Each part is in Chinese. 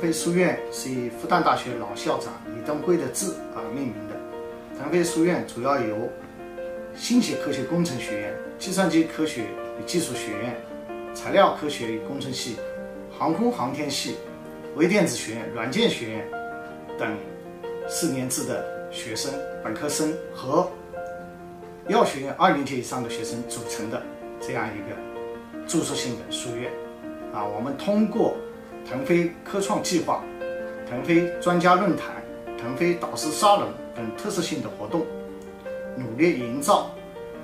腾飞书院是以复旦大学老校长李登辉的字而命名的。腾飞书院主要由新型科学工程学院、计算机科学与技术学院、材料科学与工程系、航空航天系、微电子学院、软件学院等4年制的学生、本科生和药学院2年级以上的学生组成的这样一个住宿性的书院。我们通过腾飞科创计划、腾飞专家论坛、腾飞导师沙龙等特色性的活动，努力营造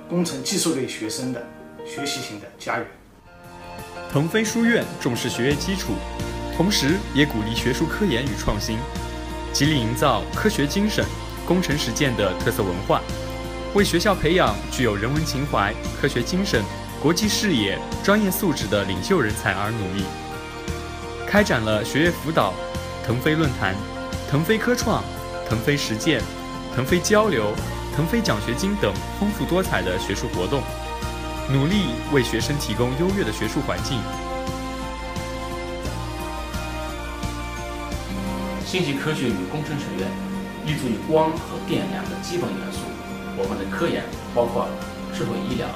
工程技术类学生的学习型的家园。腾飞书院重视学业基础，同时也鼓励学术科研与创新，极力营造科学精神、工程实践的特色文化，为学校培养具有人文情怀、科学精神、国际视野、专业素质的领袖人才而努力。开展了学业辅导、腾飞论坛、腾飞科创、腾飞实践、腾飞交流、腾飞奖学金等丰富多彩的学术活动，努力为学生提供优越的学术环境。信息科学与工程学院立足于光和电两个基本元素，我们的科研包括智慧医疗、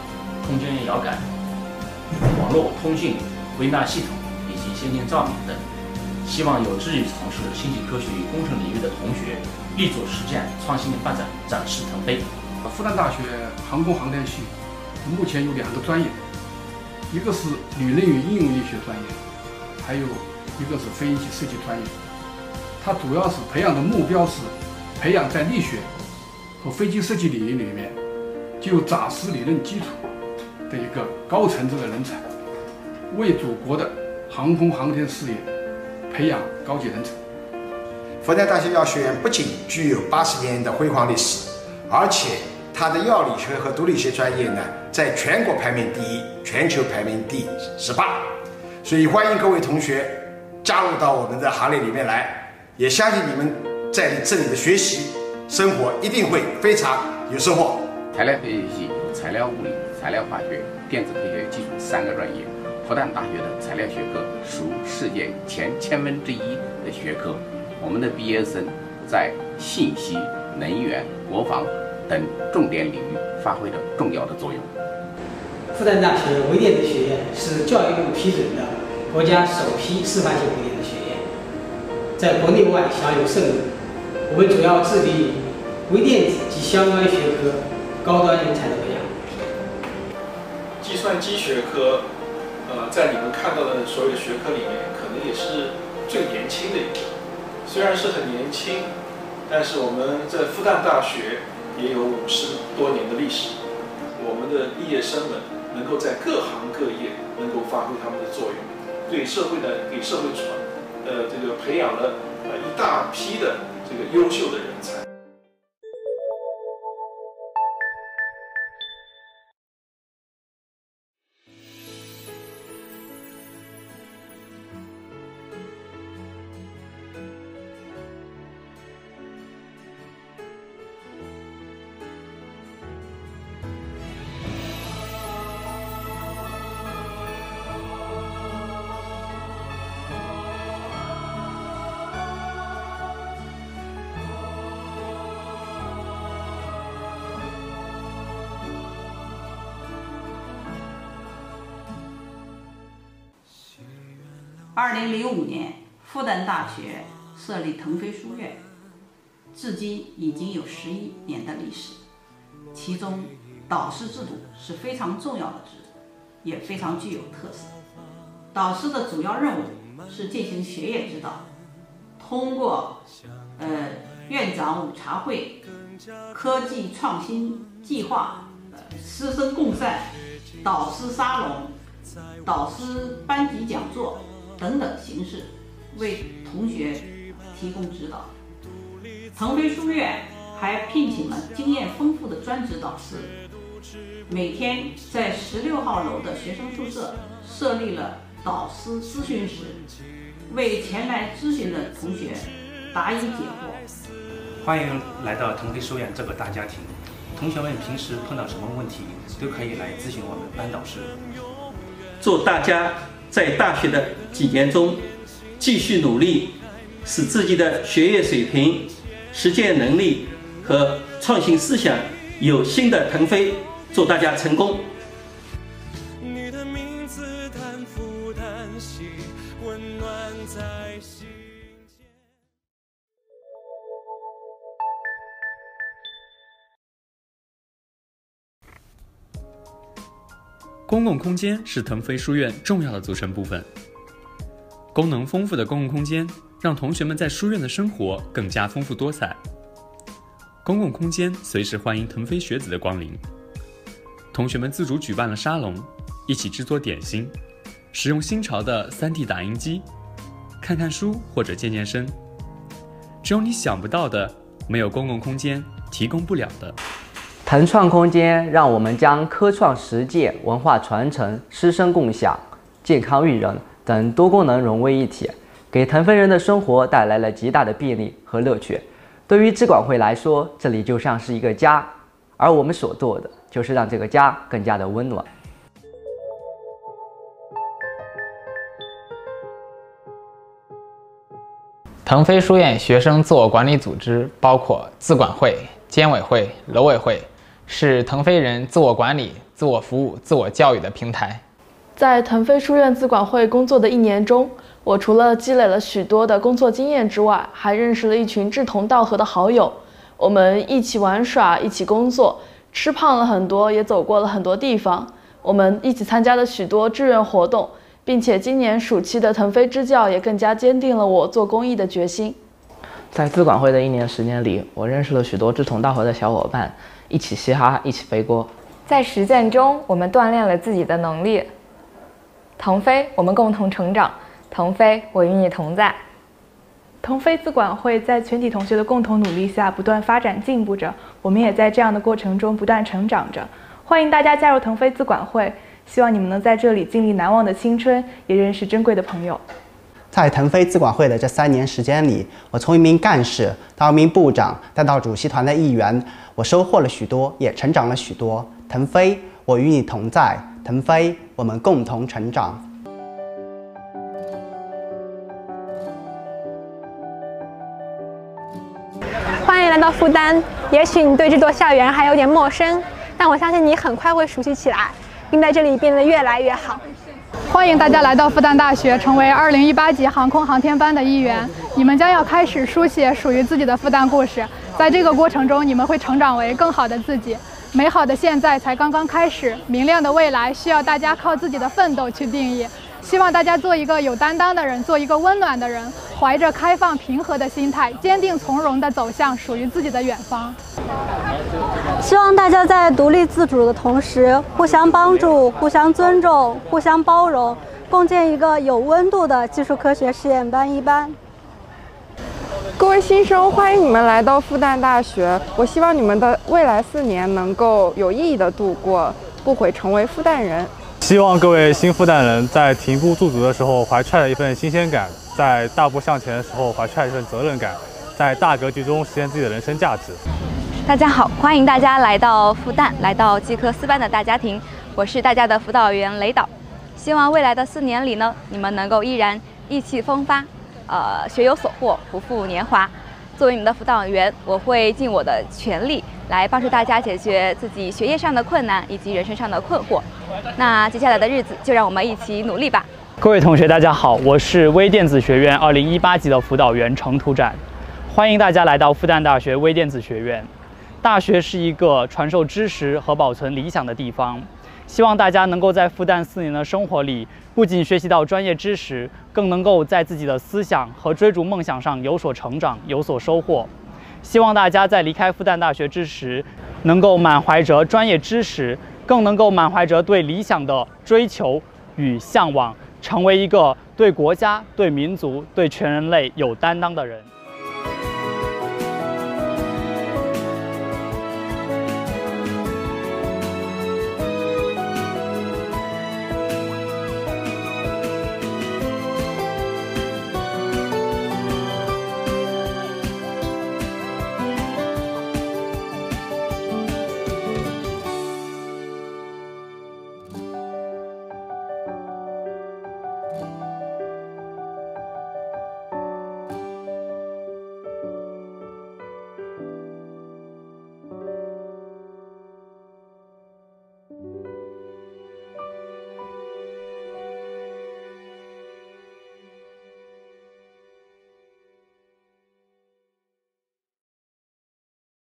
空间遥感、网络通信、微纳系统以及先进照明等，希望有志于从事信息科学与工程领域的同学力主实践创新的发展，展翅腾飞。复旦大学航空航天系目前有2个专业，一个是理论与应用力学专业，还有一个是飞行器设计专业。它主要是培养的目标是培养在力学和飞机设计领域里面具有扎实理论基础的一个高层次的人才，为祖国的航空航天事业培养高级人才。复旦大学药学院不仅具有80年的辉煌历史，而且它的药理学和毒理学专业呢，在全国排名第1，全球排名第18。所以欢迎各位同学加入到我们的行列里面来，也相信你们在这里的学习生活一定会非常有收获。材料科学系有材料物理、材料化学、电子科学技术3个专业。复旦大学的材料学科属世界前1/1000的学科。我们的毕业生在信息、能源、国防等重点领域发挥了重要的作用。复旦大学微电子学院是教育部批准的国家首批示范性微电子学院，在国内外享有盛名。我们主要致力于微电子及相关学科高端人才的培养。计算机学科，在你们看到的所有的学科里面，可能也是最年轻的一个。虽然是很年轻，但是我们在复旦大学也有50多年的历史。我们的毕业生们能够在各行各业能够发挥他们的作用，给社会这个培养了一大批的这个优秀的人才。2005年，复旦大学设立腾飞书院，至今已经有11年的历史。其中，导师制度是非常重要的制度，也非常具有特色。导师的主要任务是进行学业指导，通过院长午茶会、科技创新计划、师生共善、导师沙龙、导师班级讲座等等形式，为同学提供指导。腾飞书院还聘请了经验丰富的专职导师，每天在16号楼的学生宿舍设立了导师咨询室，为前来咨询的同学答疑解惑。欢迎来到腾飞书院这个大家庭，同学们平时碰到什么问题都可以来咨询我们班导师。祝大家在大学的几年中，继续努力，使自己的学业水平、实践能力和创新思想有新的腾飞。祝大家成功！你的名字叹复叹息，温暖在心间。公共空间是腾飞书院重要的组成部分。功能丰富的公共空间，让同学们在书院的生活更加丰富多彩。公共空间随时欢迎腾飞学子的光临。同学们自主举办了沙龙，一起制作点心，使用新潮的 3D 打印机，看看书或者健健身。只有你想不到的，没有公共空间提供不了的。腾创空间让我们将科创实践、文化传承、师生共享、健康育人等多功能融为一体，给腾飞人的生活带来了极大的便利和乐趣。对于资管会来说，这里就像是一个家，而我们所做的就是让这个家更加的温暖。腾飞书院学生自我管理组织包括资管会、监委会、楼委会，是腾飞人自我管理、自我服务、自我教育的平台。在腾飞书院资管会工作的一年中，我除了积累了许多的工作经验之外，还认识了一群志同道合的好友。我们一起玩耍，一起工作，吃胖了很多，也走过了很多地方。我们一起参加了许多志愿活动，并且今年暑期的腾飞支教也更加坚定了我做公益的决心。在资管会的一年时间里，我认识了许多志同道合的小伙伴，一起嘻哈，一起背锅。在实践中，我们锻炼了自己的能力。腾飞，我们共同成长。腾飞，我与你同在。腾飞资管会在全体同学的共同努力下不断发展进步着，我们也在这样的过程中不断成长着。欢迎大家加入腾飞资管会，希望你们能在这里经历难忘的青春，也认识珍贵的朋友。在腾飞资管会的这3年时间里，我从一名干事到一名部长，再到主席团的一员，我收获了许多，也成长了许多。腾飞，我与你同在。腾飞，我们共同成长。欢迎来到复旦。也许你对这座校园还有点陌生，但我相信你很快会熟悉起来，并在这里变得越来越好。欢迎大家来到复旦大学，成为2018级航空航天班的一员。你们将要开始书写属于自己的复旦故事，在这个过程中，你们会成长为更好的自己。美好的现在才刚刚开始，明亮的未来需要大家靠自己的奋斗去定义。希望大家做一个有担当的人，做一个温暖的人，怀着开放平和的心态，坚定从容地走向属于自己的远方。希望大家在独立自主的同时，互相帮助、互相尊重、互相包容，共建一个有温度的技术科学实验班一班。各位新生，欢迎你们来到复旦大学。我希望你们的未来4年能够有意义地度过，不悔成为复旦人。希望各位新复旦人在停步驻足的时候怀揣一份新鲜感，在大步向前的时候怀揣一份责任感，在大格局中实现自己的人生价值。大家好，欢迎大家来到复旦，来到技科四班的大家庭。我是大家的辅导员雷导。希望未来的4年里呢，你们能够依然意气风发，学有所获，不负年华。作为你们的辅导员，我会尽我的全力来帮助大家解决自己学业上的困难以及人生上的困惑。那接下来的日子，就让我们一起努力吧。各位同学，大家好，我是微电子学院2018级的辅导员程图展，欢迎大家来到复旦大学微电子学院。大学是一个传授知识和保存理想的地方，希望大家能够在复旦4年的生活里，不仅学习到专业知识，更能够在自己的思想和追逐梦想上有所成长，有所收获。希望大家在离开复旦大学之时，能够满怀着专业知识，更能够满怀着对理想的追求与向往，成为一个对国家、对民族、对全人类有担当的人。